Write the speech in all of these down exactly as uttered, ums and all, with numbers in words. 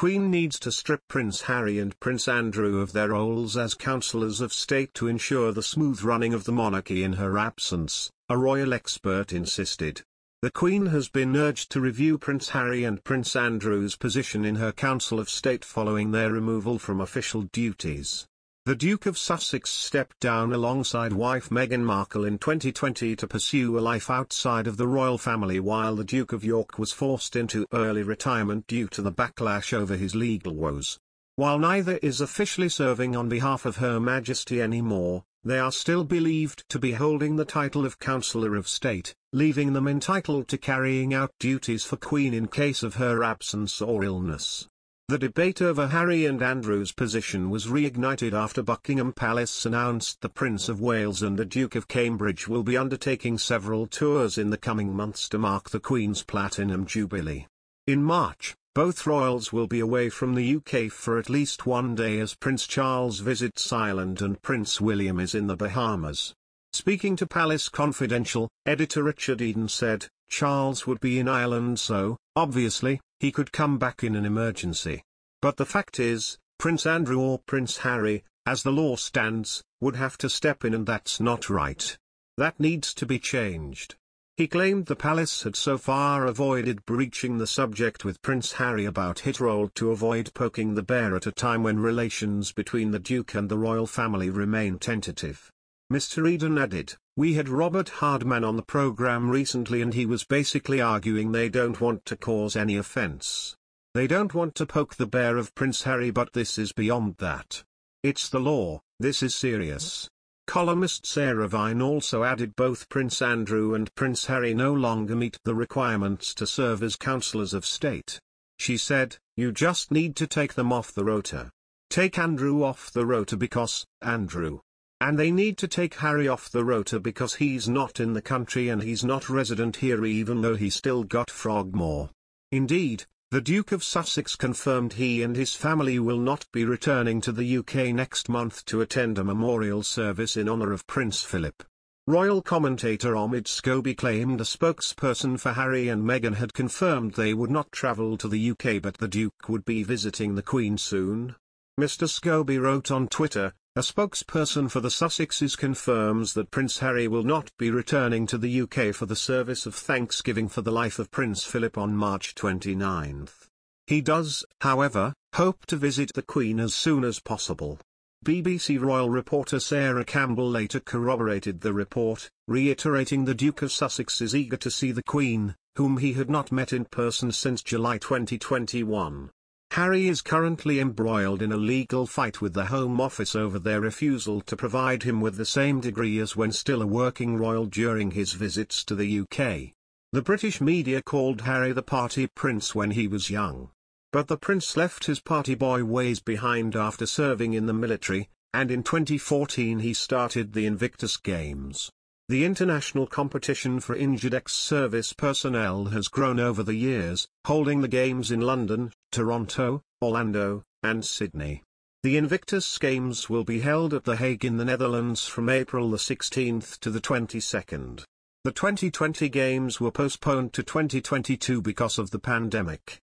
Queen needs to strip Prince Harry and Prince Andrew of their roles as Counsellors of State to ensure the smooth running of the monarchy in her absence, a royal expert insisted. The Queen has been urged to review Prince Harry and Prince Andrew's position in her Council of State following their removal from official duties. The Duke of Sussex stepped down alongside wife Meghan Markle in twenty twenty to pursue a life outside of the royal family, while the Duke of York was forced into early retirement due to the backlash over his legal woes. While neither is officially serving on behalf of Her Majesty anymore, they are still believed to be holding the title of Counsellor of State, leaving them entitled to carrying out duties for Queen in case of her absence or illness. The debate over Harry and Andrew's position was reignited after Buckingham Palace announced the Prince of Wales and the Duke of Cambridge will be undertaking several tours in the coming months to mark the Queen's Platinum Jubilee. In March, both royals will be away from the U K for at least one day as Prince Charles visits Ireland and Prince William is in the Bahamas. Speaking to Palace Confidential, editor Richard Eden said, "Charles would be in Ireland, so, obviously, he could come back in an emergency. But the fact is, Prince Andrew or Prince Harry, as the law stands, would have to step in, and that's not right. That needs to be changed." He claimed the palace had so far avoided breaching the subject with Prince Harry about his role to avoid poking the bear at a time when relations between the Duke and the royal family remain tentative. Mister Eden added, "We had Robert Hardman on the programme recently and he was basically arguing they don't want to cause any offence. They don't want to poke the bear of Prince Harry, but this is beyond that. It's the law, this is serious." Columnist Sarah Vine also added both Prince Andrew and Prince Harry no longer meet the requirements to serve as Counsellors of State. She said, "You just need to take them off the rota. Take Andrew off the rota because, Andrew. And they need to take Harry off the rota because he's not in the country and he's not resident here, even though he still got Frogmore." Indeed, the Duke of Sussex confirmed he and his family will not be returning to the U K next month to attend a memorial service in honour of Prince Philip. Royal commentator Omid Scobie claimed a spokesperson for Harry and Meghan had confirmed they would not travel to the U K, but the Duke would be visiting the Queen soon. Mister Scobie wrote on Twitter, "A spokesperson for the Sussexes confirms that Prince Harry will not be returning to the U K for the service of thanksgiving for the life of Prince Philip on March twenty-ninth. He does, however, hope to visit the Queen as soon as possible." B B C royal reporter Sarah Campbell later corroborated the report, reiterating the Duke of Sussex is eager to see the Queen, whom he had not met in person since July twenty twenty-one. Harry is currently embroiled in a legal fight with the Home Office over their refusal to provide him with the same degree as when still a working royal during his visits to the U K. The British media called Harry the party prince when he was young. But the prince left his party boy ways behind after serving in the military, and in twenty fourteen he started the Invictus Games. The international competition for injured ex-service personnel has grown over the years, holding the games in London, Toronto, Orlando, and Sydney. The Invictus Games will be held at The Hague in the Netherlands from April the sixteenth to the twenty-second. The twenty twenty Games were postponed to twenty twenty-two because of the pandemic.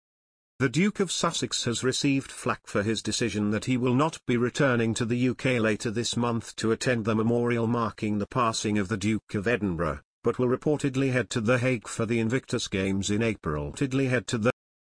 The Duke of Sussex has received flak for his decision that he will not be returning to the U K later this month to attend the memorial marking the passing of the Duke of Edinburgh, but will reportedly head to The Hague for the Invictus Games in April.